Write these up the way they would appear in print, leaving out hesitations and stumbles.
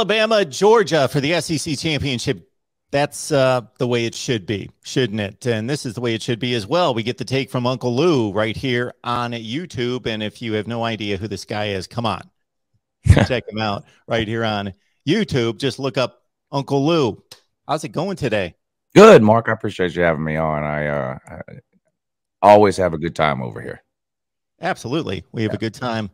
Alabama, Georgia for the SEC championship. That's the way it should be, shouldn't it? And this is the way it should be as well. We get the take from Uncle Lou right here on YouTube. And if you have no idea who this guy is, come on, check him out right here on YouTube. Just look up Uncle Lou. How's it going today? Good, Mark. I appreciate you having me on. I always have a good time over here. Absolutely. We have a good time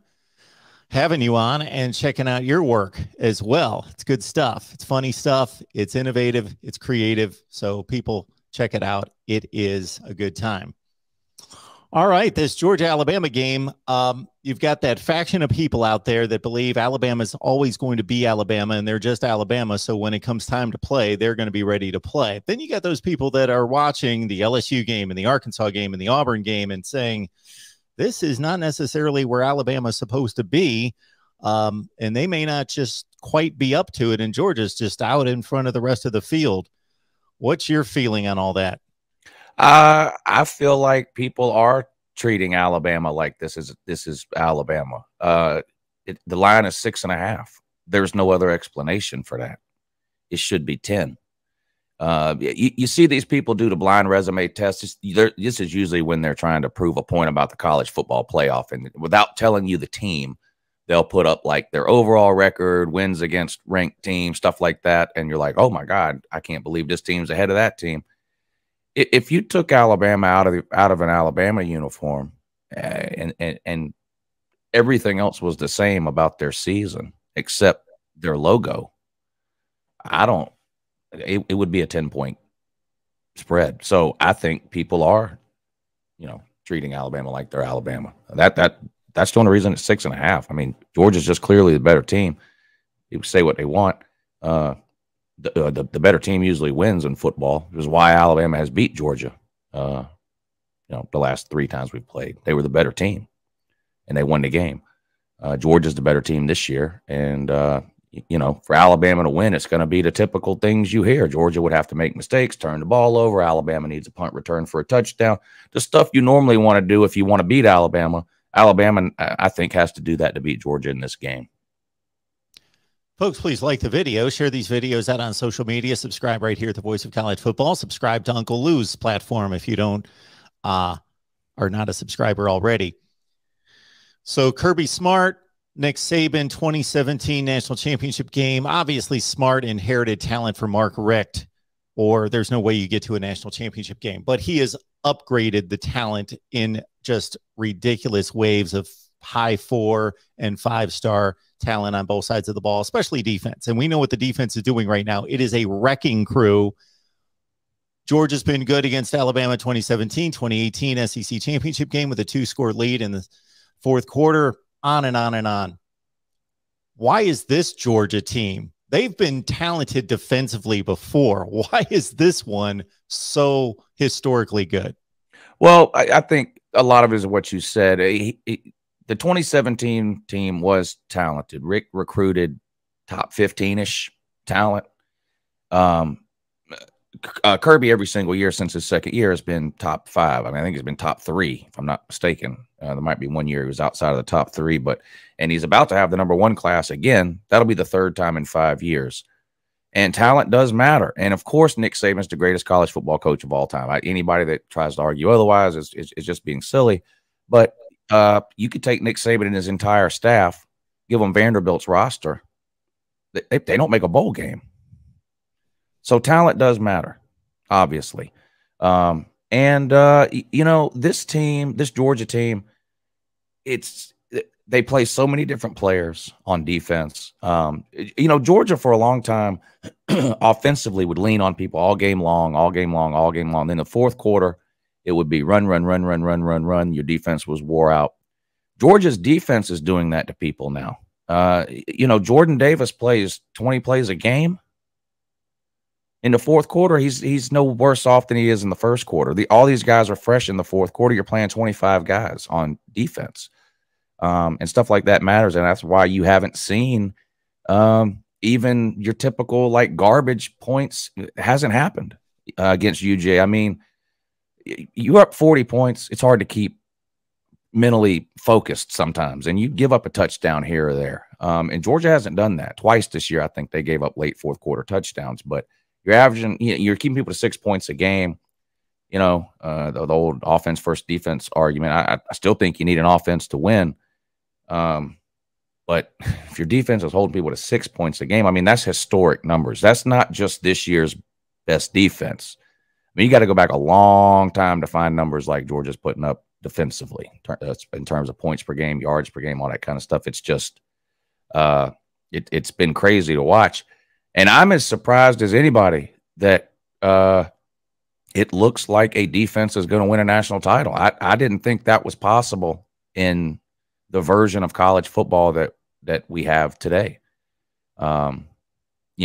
having you on and checking out your work as well. It's good stuff. It's funny stuff. It's innovative. It's creative. So people check it out. It is a good time. All right. This Georgia-Alabama game, you've got that faction of people out there that believe Alabama's always going to be Alabama and they're just Alabama. So when it comes time to play, they're going to be ready to play. Then you got those people that are watching the LSU game and the Arkansas game and the Auburn game and saying, this is not necessarily where Alabama's supposed to be, and they may not just quite be up to it, and Georgia's just out in front of the rest of the field. What's your feeling on all that? I feel like people are treating Alabama like this is Alabama. The line is 6.5. There's no other explanation for that. It should be 10. You see these people do the blind resume tests. This is usually when they're trying to prove a point about the college football playoff. And without telling you the team, they'll put up like their overall record, wins against ranked teams, stuff like that. And you're like, oh, my God, I can't believe this team's ahead of that team. If you took Alabama out of an Alabama uniform and everything else was the same about their season except their logo, it would be a 10-point spread. So I think people are, treating Alabama like they're Alabama. That's the only reason it's 6.5. I mean, Georgia's just clearly the better team. People say what they want. The better team usually wins in football, which is why Alabama has beat Georgia. The last 3 times we've played, they were the better team, and they won the game. Georgia's the better team this year, and for Alabama to win, it's going to be the typical things you hear. Georgia would have to make mistakes, turn the ball over. Alabama needs a punt return for a touchdown. The stuff you normally want to do if you want to beat Alabama. Alabama, I think, has to do that to beat Georgia in this game. Folks, please like the video. Share these videos out on social media. Subscribe right here at the Voice of College Football. Subscribe to Uncle Lou's platform if you are not a subscriber already. So Kirby Smart, Nick Saban, 2017 National Championship game. Obviously, Smart inherited talent for Mark Richt, or there's no way you get to a National Championship game. But he has upgraded the talent in just ridiculous waves of high 4- and 5-star talent on both sides of the ball, especially defense. And we know what the defense is doing right now. It is a wrecking crew. Georgia's been good against Alabama 2017, 2018 SEC Championship game with a 2-score lead in the 4th quarter. On and on and on. Why is this Georgia team? They've been talented defensively before. Why is this one so historically good? Well, I think a lot of it is what you said. The 2017 team was talented. Rick recruited top 15-ish talent. Kirby, every single year since his 2nd year, has been top 5. I mean, I think he's been top 3, if I'm not mistaken. There might be one year he was outside of the top 3, and he's about to have the number 1 class again. That'll be the 3rd time in 5 years. And talent does matter. And of course, Nick Saban's the greatest college football coach of all time. Anybody that tries to argue otherwise is just being silly. But you could take Nick Saban and his entire staff, give them Vanderbilt's roster. They don't make a bowl game. So talent does matter, obviously. This team, this Georgia team, they play so many different players on defense. Georgia for a long time offensively would lean on people all game long, all game long, all game long. Then the 4th quarter, it would be run, run, run, run, run, run, run. Your defense was wore out. Georgia's defense is doing that to people now. Jordan Davis plays 20 plays a game. In the 4th quarter, he's no worse off than he is in the 1st quarter. All these guys are fresh in the 4th quarter. You're playing 25 guys on defense, and stuff like that matters. And that's why you haven't seen even your typical garbage points. It hasn't happened against UGA. I mean, you're up 40 points. It's hard to keep mentally focused sometimes, and you give up a touchdown here or there. And Georgia hasn't done that. Twice this year, I think they gave up late fourth quarter touchdowns. But you're averaging, you're keeping people to 6 points a game. You know, the old offense first, defense argument. I still think you need an offense to win. But if your defense is holding people to 6 points a game, I mean, that's historic numbers. That's not just this year's best defense. I mean, you got to go back a long time to find numbers like Georgia's putting up defensively in terms of points per game, yards per game, all that kind of stuff. It's just it's been crazy to watch. And I'm as surprised as anybody that it looks like a defense is going to win a national title. I didn't think that was possible in the version of college football that we have today. You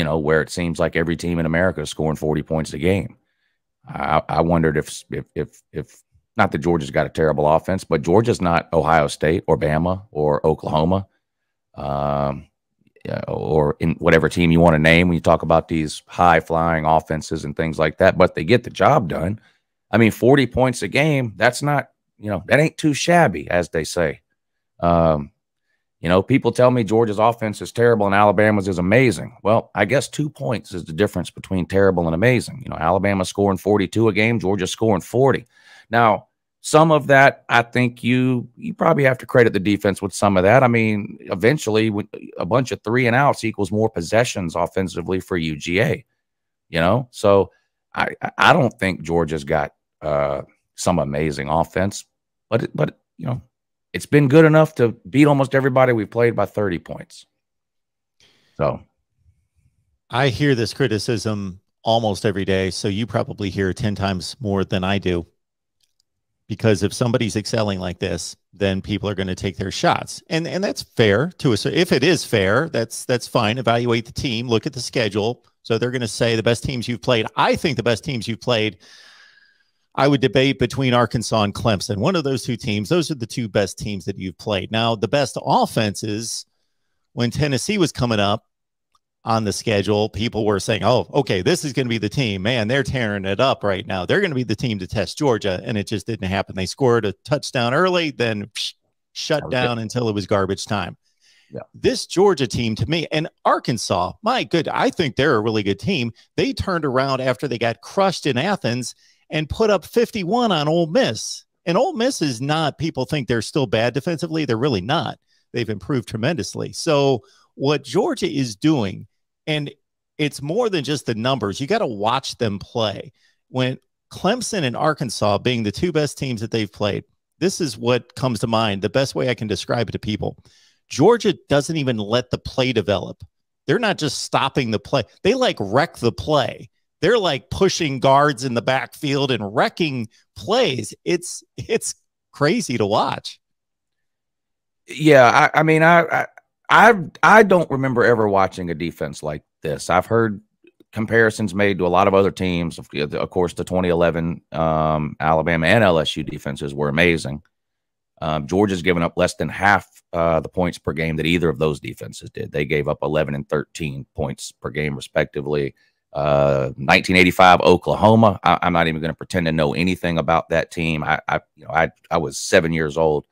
know, where it seems like every team in America is scoring 40 points a game. I wondered if not that Georgia's got a terrible offense, but Georgia's not Ohio State or Bama or Oklahoma, or in whatever team you want to name when you talk about these high-flying offenses and things like that, but they get the job done. I mean, 40 points a game, that's not, you know, that ain't too shabby, as they say. You know, people tell me Georgia's offense is terrible and Alabama's is amazing. Well, I guess 2 points is the difference between terrible and amazing. You know, Alabama scoring 42 a game, Georgia scoring 40. Now, some of that, I think you probably have to credit the defense with some of that. I mean, eventually, a bunch of 3-and-outs equals more possessions offensively for UGA. You know, so I don't think Georgia's got some amazing offense, but you know, it's been good enough to beat almost everybody we played by 30 points. So I hear this criticism almost every day. So you probably hear it 10 times more than I do, because if somebody's excelling like this, then people are going to take their shots. And that's fair to us. If it is fair, that's fine. Evaluate the team, look at the schedule. So they're going to say the best teams you've played. I think the best teams you've played, I would debate between Arkansas and Clemson. One of those two teams, those are the two best teams that you've played. Now, the best offenses, when Tennessee was coming up on the schedule, people were saying, oh, okay, this is going to be the team. Man, they're tearing it up right now. They're going to be the team to test Georgia, and it just didn't happen. They scored a touchdown early, then shut down until it was garbage time. Yeah. This Georgia team, to me, and Arkansas, my good, I think they're a really good team. They turned around after they got crushed in Athens and put up 51 on Ole Miss. And Ole Miss is not, people think they're still bad defensively. They're really not. They've improved tremendously. So what Georgia is doing, and it's more than just the numbers. You got to watch them play. When Clemson and Arkansas being the two best teams that they've played, this is what comes to mind, the best way I can describe it to people. Georgia doesn't even let the play develop. They're not just stopping the play. They like wreck the play. They're like pushing guards in the backfield and wrecking plays. It's crazy to watch. Yeah, I mean, I don't remember ever watching a defense like this. I've heard comparisons made to a lot of other teams. Of course, the 2011 Alabama and LSU defenses were amazing. Georgia's given up less than half the points per game that either of those defenses did. They gave up 11 and 13 points per game, respectively. 1985 Oklahoma. I'm not even going to pretend to know anything about that team. I was 7 years old,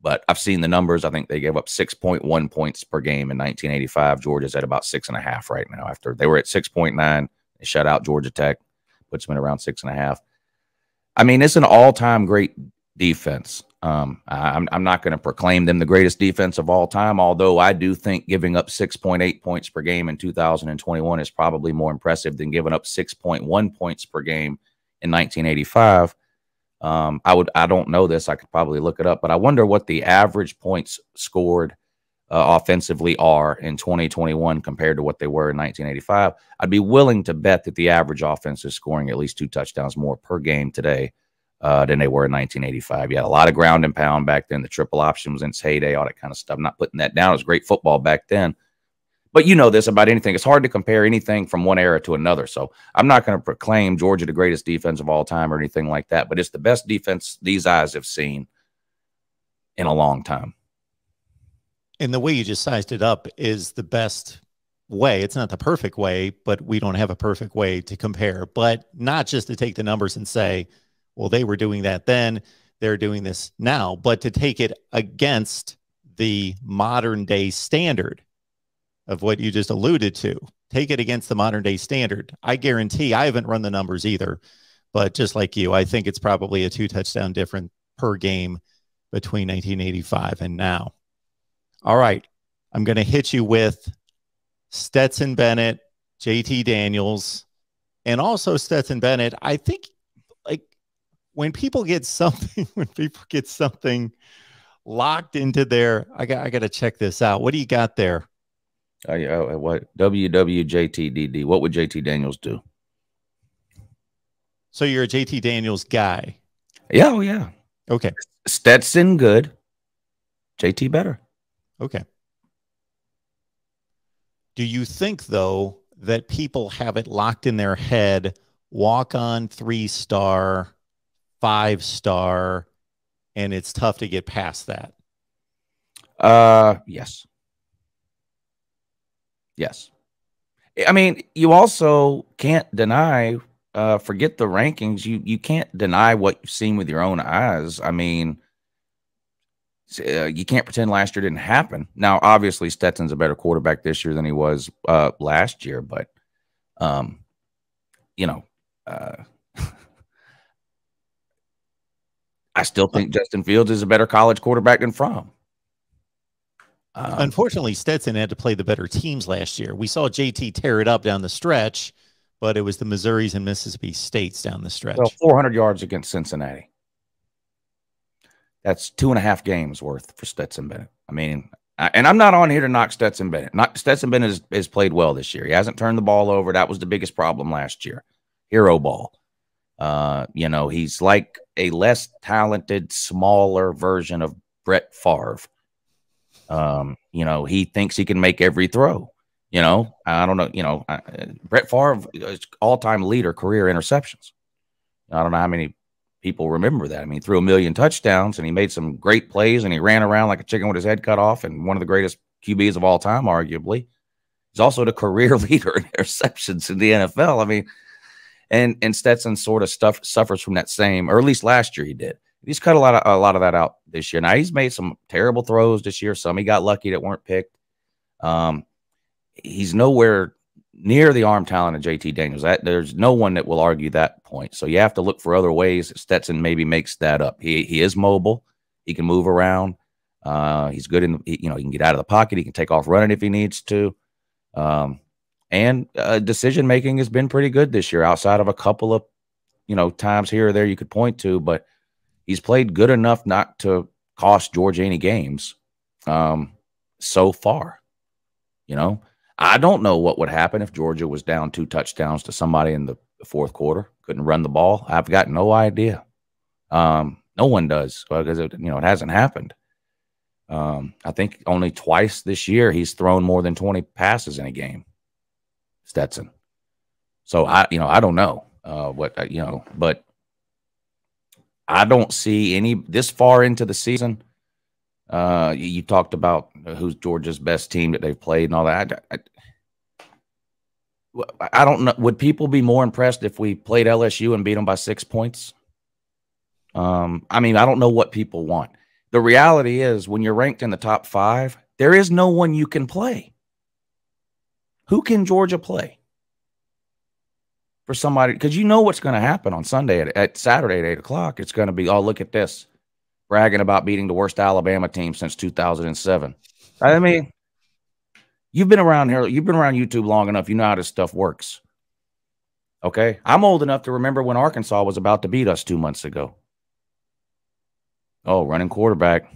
but I've seen the numbers. I think they gave up 6.1 points per game in 1985. Georgia's at about 6.5 right now. After they were at 6.9, they shut out Georgia Tech, puts them at around 6.5. I mean, it's an all-time great defense. I'm not going to proclaim them the greatest defense of all time, although I do think giving up 6.8 points per game in 2021 is probably more impressive than giving up 6.1 points per game in 1985. I don't know this. I could probably look it up, but I wonder what the average points scored offensively are in 2021 compared to what they were in 1985. I'd be willing to bet that the average offense is scoring at least 2 touchdowns more per game today than they were in 1985. You had a lot of ground and pound back then. The triple option was in its heyday, all that kind of stuff. I'm not putting that down. It was great football back then. But you know this about anything. It's hard to compare anything from one era to another. So I'm not going to proclaim Georgia the greatest defense of all time or anything like that, but it's the best defense these eyes have seen in a long time. And the way you just sized it up is the best way. It's not the perfect way, but we don't have a perfect way to compare. But not just to take the numbers and say, well, they were doing that then. they're doing this now, but to take it against the modern day standard of what you just alluded to, take it against the modern day standard. I guarantee, I haven't run the numbers either, but just like you, I think it's probably a 2-touchdown difference per game between 1985 and now. All right. I'm going to hit you with Stetson Bennett, JT Daniels, and also Stetson Bennett. I think like when people get something locked into their, I got to check this out. What do you got there? What WWJTDD? What would JT Daniels do? So you're a JT Daniels guy. Yeah. Oh yeah. Okay. Stetson good, JT better. Okay. Do you think though that people have it locked in their head? Walk on 3-star, 5-star, and it's tough to get past that. Yes. Yes. I mean, you also can't deny, forget the rankings. You can't deny what you've seen with your own eyes. I mean, you can't pretend last year didn't happen. Now, obviously, Stetson's a better quarterback this year than he was last year, but, you know, I still think Justin Fields is a better college quarterback than Fromm. Unfortunately, Stetson had to play the better teams last year. We saw JT tear it up down the stretch, but it was the Missouris and Mississippi States down the stretch. Well, 400 yards against Cincinnati. That's 2.5 games worth for Stetson Bennett. I mean, and I'm not on here to knock Stetson Bennett. Stetson Bennett has played well this year. He hasn't turned the ball over. That was the biggest problem last year. Hero ball. You know, he's like a less talented, smaller version of Brett Favre. You know, he thinks he can make every throw. You know, I don't know. You know, Brett Favre is all-time leader career interceptions. I don't know how many people remember that. I mean, he threw 1,000,000 touchdowns and he made some great plays and he ran around like a chicken with his head cut off and one of the greatest QBs of all time, arguably. He's also the career leader in interceptions in the NFL. I mean, and Stetson sort of suffers from that same, or at least last year he did. He's cut a lot of that out this year. Now, he's made some terrible throws this year. Some he got lucky that weren't picked. He's nowhere near the arm talent of JT Daniels. There's no one that will argue that point. So you have to look for other ways Stetson maybe makes that up. He is mobile. He can move around. He's good in the, you know, he can get out of the pocket. He can take off running if he needs to. And decision making has been pretty good this year, outside of a couple of, you know, times here or there you could point to, but he's played good enough not to cost Georgia any games so far. You know, I don't know what would happen if Georgia was down 2 touchdowns to somebody in the 4th quarter, couldn't run the ball. I've got no idea. No one does, because, you know, it hasn't happened. I think only twice this year he's thrown more than 20 passes in a game, Stetson. So, you know, I don't know what, you know, but I don't see any this far into the season. You talked about who's Georgia's best team that they've played and all that. I don't know. Would people be more impressed if we played LSU and beat them by 6 points? I mean, I don't know what people want. The reality is when you're ranked in the top 5, there is no one you can play. Who can Georgia play? For somebody, because you know what's going to happen on Sunday at Saturday at 8 o'clock. It's going to be, oh, look at this, bragging about beating the worst Alabama team since 2007. I mean, you've been around here, you've been around YouTube long enough. You know how this stuff works. Okay, I'm old enough to remember when Arkansas was about to beat us 2 months ago. Oh, running quarterback,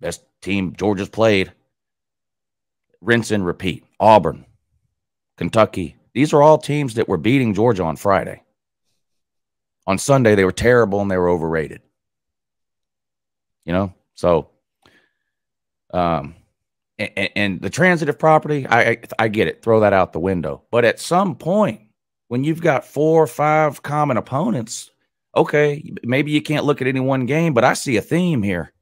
best team Georgia's played. Rinse and repeat. Auburn, Kentucky. These are all teams that were beating Georgia on Friday. On Sunday, they were terrible and they were overrated. You know, so, and the transitive property, I get it. Throw that out the window. But at some point, when you've got 4 or 5 common opponents, okay, maybe you can't look at any one game, but I see a theme here.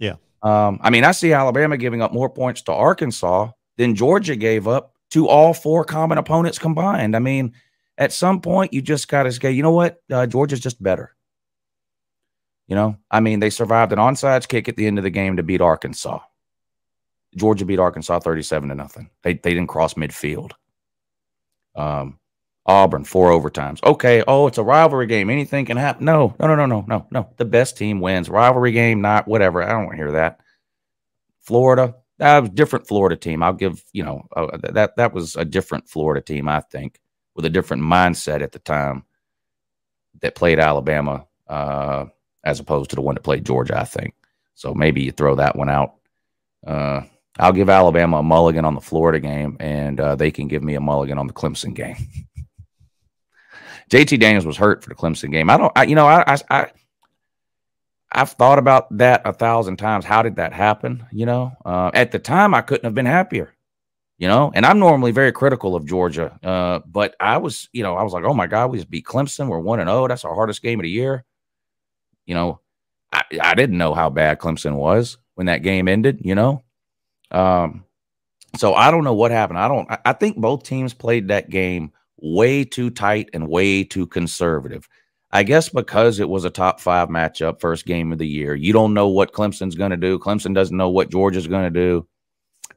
Yeah. I mean, I see Alabama giving up more points to Arkansas than Georgia gave up to all 4 common opponents combined. I mean, at some point, you just got to say, you know what? Georgia's just better. You know, I mean, they survived an onside kick at the end of the game to beat Arkansas. Georgia beat Arkansas 37-0. They didn't cross midfield. Auburn, 4 overtimes. Okay, oh, it's a rivalry game. Anything can happen. No. The best team wins. Rivalry game, not whatever. I don't want to hear that. Florida, that was a different Florida team. I'll give, you know, that was a different Florida team, I think, with a different mindset at the time that played Alabama as opposed to the one that played Georgia, I think. So maybe you throw that one out. I'll give Alabama a mulligan on the Florida game, and they can give me a mulligan on the Clemson game. JT Daniels was hurt for the Clemson game. I've thought about that 1,000 times. How did that happen? You know, at the time I couldn't have been happier. You know, and I'm normally very critical of Georgia, but I was like, oh my God, we just beat Clemson. We're 1-0. That's our hardest game of the year. You know, I didn't know how bad Clemson was when that game ended. You know, so I don't know what happened. I think both teams played that game way too tight and way too conservative. I guess because it was a top-5 matchup, first game of the year. You don't know what Clemson's going to do. Clemson doesn't know what Georgia's going to do.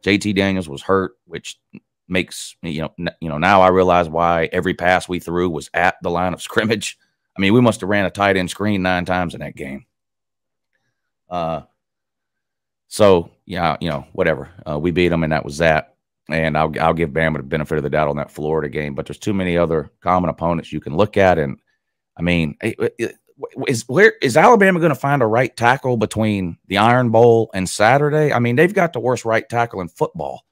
JT Daniels was hurt, which makes, you know, now I realize why every pass we threw was at the line of scrimmage. I mean, we must have ran a tight end screen 9 times in that game. So, yeah, you know, whatever. We beat them, and that was that. And I'll give Bama the benefit of the doubt on that Florida game, but there's too many other common opponents you can look at. And I mean, where is Alabama going to find a right tackle between the Iron Bowl and Saturday? I mean, they've got the worst right tackle in football.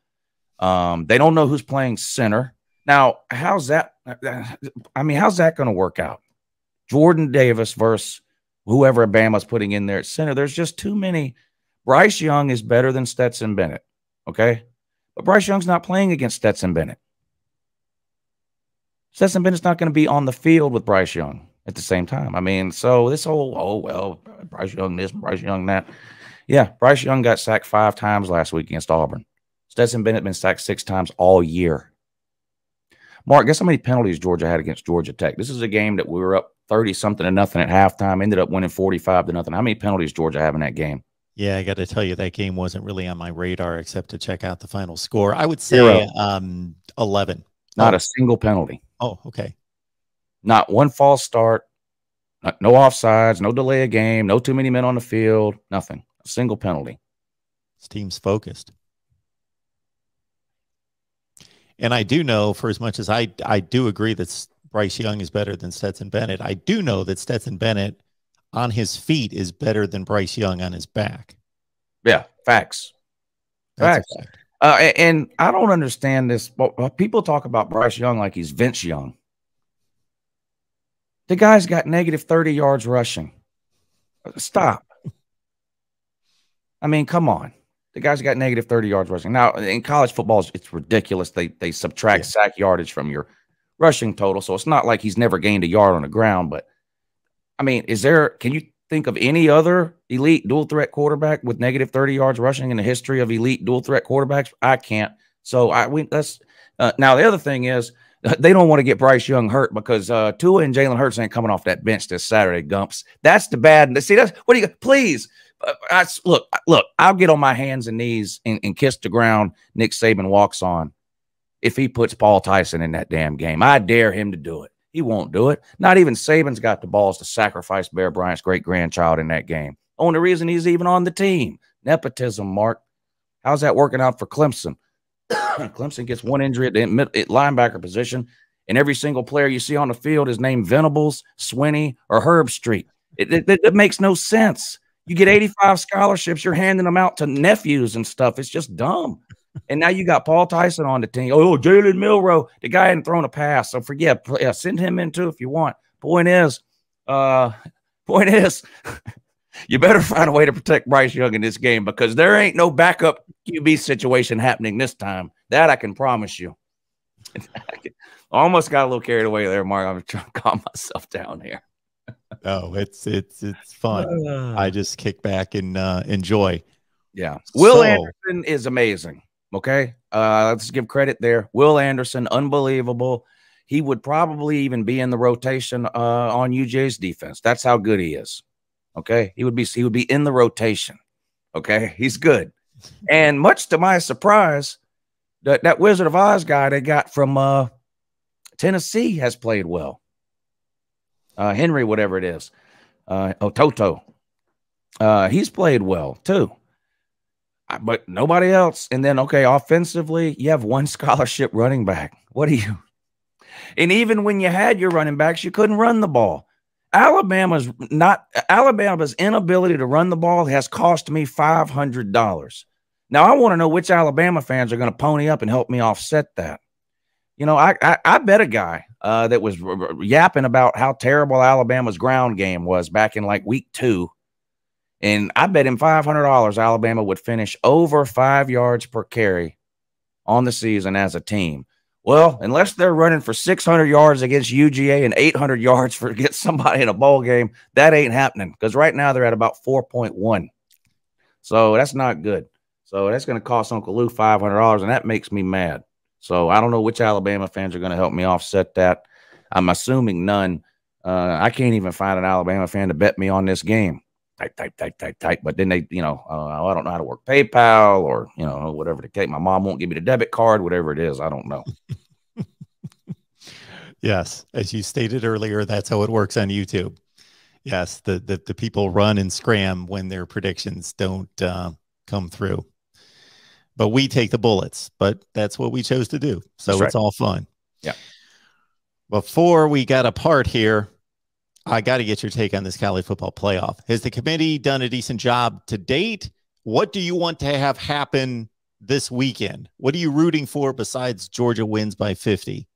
They don't know who's playing center now. How's that? I mean, how's that going to work out? Jordan Davis versus whoever Bama's putting in there at center. There's just too many. Bryce Young is better than Stetson Bennett. Okay. But Bryce Young's not playing against Stetson Bennett. Stetson Bennett's not going to be on the field with Bryce Young at the same time. I mean, so this whole, oh, well, Bryce Young this, Bryce Young that. Yeah, Bryce Young got sacked 5 times last week against Auburn. Stetson Bennett been sacked 6 times all year. Mark, guess how many penalties Georgia had against Georgia Tech? This is a game that we were up 30-something to nothing at halftime, ended up winning 45-0. How many penalties Georgia have in that game? Yeah, I got to tell you, that game wasn't really on my radar except to check out the final score. I would say 11. Not a single penalty. Oh, okay. Not one false start, no offsides, no delay of game, no too many men on the field, nothing. A single penalty. This team's focused. And I do know, for as much as I do agree that Bryce Young is better than Stetson Bennett, I do know that Stetson Bennett on his feet is better than Bryce Young on his back. Yeah, facts. Facts. Fact. And I don't understand this. People talk about Bryce Young like he's Vince Young. The guy's got -30 yards rushing. Stop. I mean, come on. The guy's got -30 yards rushing. Now, in college football, it's ridiculous. They subtract sack yardage from your rushing total, so it's not like he's never gained a yard on the ground, but I mean, can you think of any other elite dual threat quarterback with -30 yards rushing in the history of elite dual threat quarterbacks? I can't. So now the other thing is they don't want to get Bryce Young hurt because Tua and Jalen Hurts ain't coming off that bench this Saturday, Gumps. That's the bad. See, that's what do you please look, I'll get on my hands and knees and kiss the ground Nick Saban walks on if he puts Paul Tyson in that damn game. I dare him to do it. He won't do it. Not even Saban's got the balls to sacrifice Bear Bryant's great-grandchild in that game. Only reason he's even on the team. Nepotism, Mark. How's that working out for Clemson? Clemson gets one injury at the linebacker position, and every single player you see on the field is named Venables, Swinney, or Herbstreet. It makes no sense. You get 85 scholarships. You're handing them out to nephews and stuff. It's just dumb. And now you got Paul Tyson on the team. Oh, Jalen Milrow, the guy hadn't thrown a pass. So forget, send him in too if you want. Point is, you better find a way to protect Bryce Young in this game because there ain't no backup QB situation happening this time. That I can promise you. Almost got a little carried away there, Mark. I'm trying to calm myself down here. Oh, it's fun. I just kick back and enjoy. Yeah, Will Anderson is amazing. Okay, let's give credit there. Will Anderson, unbelievable. He would probably even be in the rotation on UGA's defense. That's how good he is. Okay, he would be in the rotation. Okay, he's good. And much to my surprise, that Wizard of Oz guy they got from Tennessee has played well. Henry, whatever it is, Ototo, he's played well too. But nobody else. And then, okay, offensively, you have one scholarship running back. What do you? And even when you had your running backs, you couldn't run the ball. Alabama's inability to run the ball has cost me $500. Now, I want to know which Alabama fans are going to pony up and help me offset that. You know, I bet a guy that was yapping about how terrible Alabama's ground game was back in like week 2. And I bet him $500 Alabama would finish over 5 yards per carry on the season as a team. Well, unless they're running for 600 yards against UGA and 800 yards for against somebody in a bowl game, that ain't happening because right now they're at about 4.1. So that's not good. So that's going to cost Uncle Lou $500, and that makes me mad. So I don't know which Alabama fans are going to help me offset that. I'm assuming none. I can't even find an Alabama fan to bet me on this game. Type. But then they, you know, I don't know how to work PayPal or, you know, whatever the case. My mom won't give me the debit card, whatever it is. I don't know. Yes. As you stated earlier, that's how it works on YouTube. Yes. The people run and scram when their predictions don't come through, but we take the bullets, but that's what we chose to do. So that's right. It's all fun. Yeah. Before we got apart here, I got to get your take on this college football playoff. Has the committee done a decent job to date? What do you want to have happen this weekend? What are you rooting for besides Georgia wins by 50?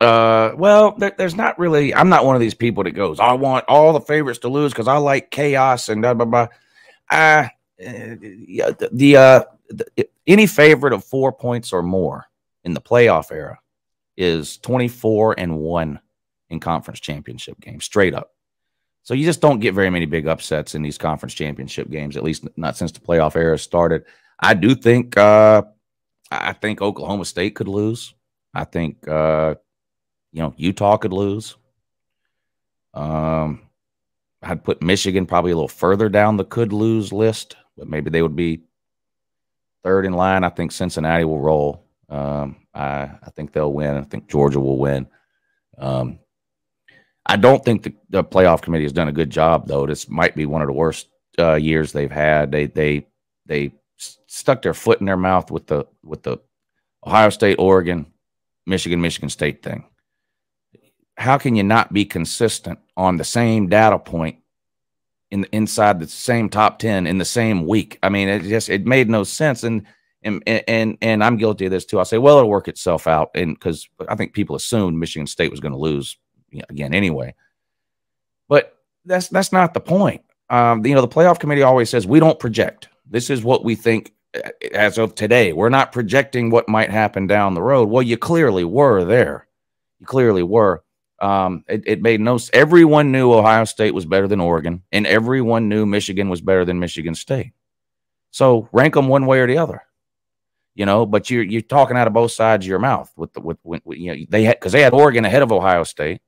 Well, there's not really, I'm not one of these people that goes, I want all the favorites to lose because I like chaos and blah, blah, blah. Any favorite of 4 points or more in the playoff era is 24-1. In conference championship games, straight up. So you just don't get very many big upsets in these conference championship games, at least not since the playoff era started. I do think I think Oklahoma State could lose. I think you know, Utah could lose. I'd put Michigan probably a little further down the could lose list, but maybe they would be third in line. I think Cincinnati will roll. I think they'll win. I think Georgia will win. I don't think the playoff committee has done a good job, though. This might be one of the worst years they've had. They stuck their foot in their mouth with the Ohio State, Oregon, Michigan, Michigan State thing. How can you not be consistent on the same data point inside the same top 10 in the same week? I mean, it made no sense. And I'm guilty of this too. I say, well, it'll work itself out, and because I think people assumed Michigan State was going to lose. Again, anyway, but that's not the point. You know, the playoff committee always says we don't project. This is what we think as of today. We're not projecting what might happen down the road. Well, you clearly were there. You clearly were. It made no sense. Everyone knew Ohio State was better than Oregon, and everyone knew Michigan was better than Michigan State. So rank them one way or the other. You know, but you're talking out of both sides of your mouth with you know, because they had Oregon ahead of Ohio State.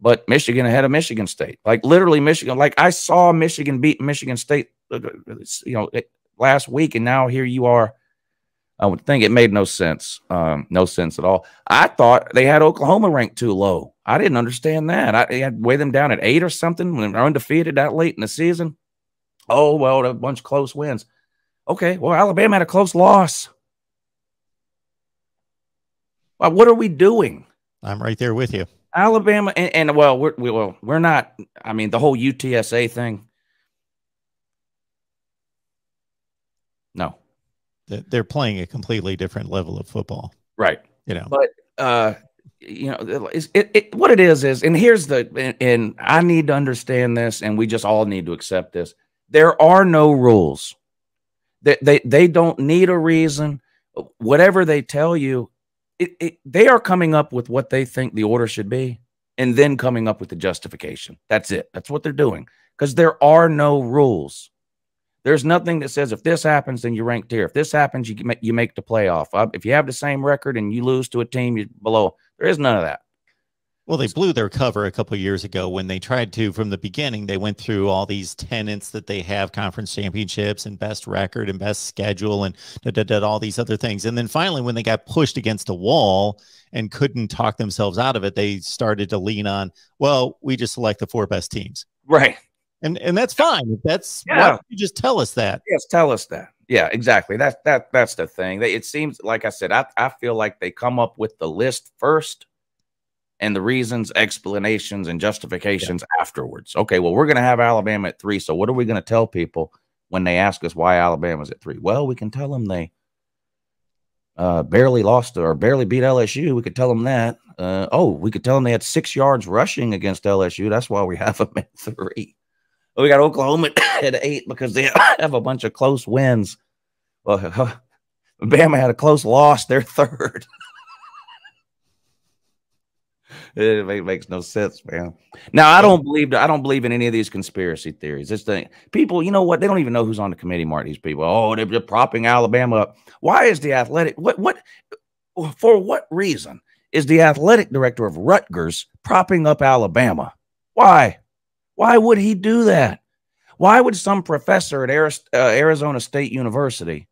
But Michigan ahead of Michigan State, like literally Michigan. Like I saw Michigan beat Michigan State, you know, last week, and now here you are. I would think it made no sense, no sense at all. I thought they had Oklahoma ranked too low. I didn't understand that. I had weighed them down at 8 or something when they're undefeated that late in the season. Oh well, a bunch of close wins. Okay, well Alabama had a close loss. Well, what are we doing? I'm right there with you. Alabama and well, we're not. I mean, the whole UTSA thing. No, they're playing a completely different level of football, right? You know, but you know, what it is, and here's the, and I need to understand this, and we just all need to accept this. There are no rules. They don't need a reason. Whatever they tell you. They are coming up with what they think the order should be and then coming up with the justification. That's it. That's what they're doing because there are no rules. There's nothing that says if this happens, then you're ranked here. If this happens, you make the playoff. If you have the same record and you lose to a team, you're below. There is none of that. Well, they blew their cover a couple of years ago when they tried to, from the beginning, they went through all these tenets that they have, conference championships and best record and best schedule and all these other things. And then finally, when they got pushed against a wall and couldn't talk themselves out of it, they started to lean on, well, we just select the four best teams. Right. And that's fine. That's why don't you just tell us that. Yes, tell us that. Yeah, exactly. That's the thing. It seems, like I said, I feel like they come up with the list first, and the reasons, explanations, and justifications afterwards. Okay, well, we're going to have Alabama at 3, so what are we going to tell people when they ask us why Alabama's at 3? Well, we can tell them they barely lost or barely beat LSU. We could tell them that. Oh, we could tell them they had 6 yards rushing against LSU. That's why we have them at 3. We got Oklahoma at 8 because they have a bunch of close wins. Well, Bama had a close loss. They're 3rd. It makes no sense, man. Now, I don't believe in any of these conspiracy theories. This thing, people, you know what? They don't even know who's on the committee, Mark. These people, oh, they're propping Alabama up. Why is the athletic? What? For what reason is the athletic director of Rutgers propping up Alabama? Why? Why would he do that? Why would some professor at Arizona State University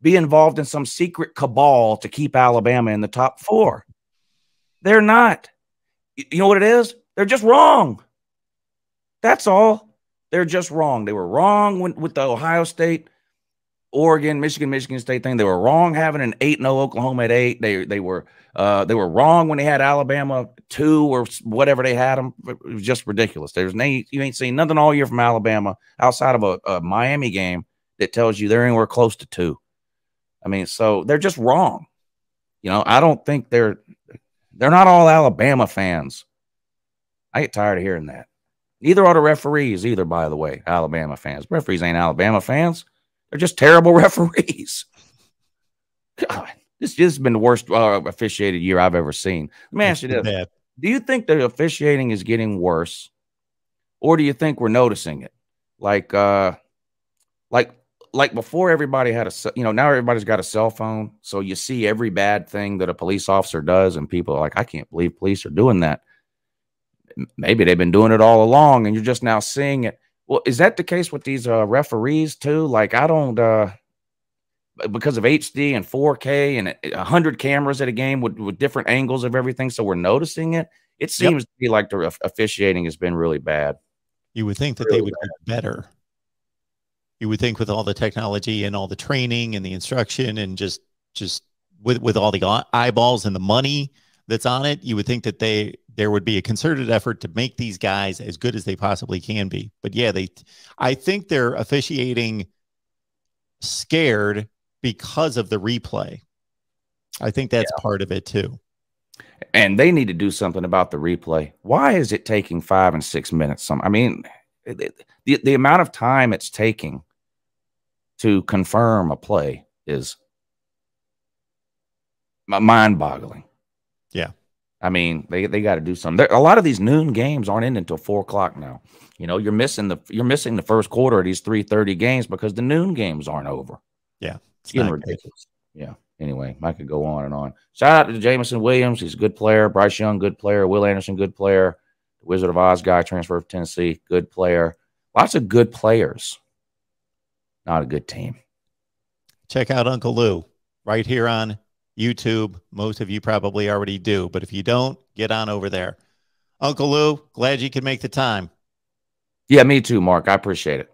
be involved in some secret cabal to keep Alabama in the top 4? They're not. You know what it is? They're just wrong. That's all. They're just wrong. They were wrong with the Ohio State, Oregon, Michigan State thing. They were wrong having an 8-0 Oklahoma at 8. They were wrong when they had Alabama 2 or whatever they had them. It was just ridiculous. You ain't seen nothing all year from Alabama outside of a Miami game that tells you they're anywhere close to 2. I mean, so they're just wrong. You know, I don't think they're not all Alabama fans. I get tired of hearing that. Neither are the referees either, by the way, Alabama fans. Referees ain't Alabama fans. They're just terrible referees. God, this has been the worst officiated year I've ever seen. Let me ask you this. Do you think the officiating is getting worse, or do you think we're noticing it? Like before, everybody had a, you know, now everybody's got a cell phone. So you see every bad thing that a police officer does, and people are like, I can't believe police are doing that. Maybe they've been doing it all along and you're just now seeing it. Well, is that the case with these referees too? Like, I don't, because of HD and 4K and 100 cameras at a game with different angles of everything. So we're noticing it. It seems to be like the officiating has been really bad. You would think that really they would be better. You would think with all the technology and all the training and the instruction and just with all the eyeballs and the money that's on it, you would think that there would be a concerted effort to make these guys as good as they possibly can be. But yeah, I think they're officiating scared because of the replay. I think that's part of it too. And they need to do something about the replay. Why is it taking 5 and 6 minutes? I mean, the amount of time it's taking to confirm a play is mind-boggling. Yeah. I mean, they got to do something. A lot of these noon games aren't in until 4 o'clock now. You know, you're missing the first quarter of these 3:30 games because the noon games aren't over. Yeah. It's getting ridiculous. Yeah. Anyway, I could go on and on. Shout out to Jameson Williams. He's a good player. Bryce Young, good player. Will Anderson, good player. Wizard of Oz guy, transfer from Tennessee, good player. Lots of good players. Not a good team. Check out Uncle Lou right here on YouTube. Most of you probably already do, but if you don't, get on over there. Uncle Lou, glad you could make the time. Yeah, me too, Mark. I appreciate it.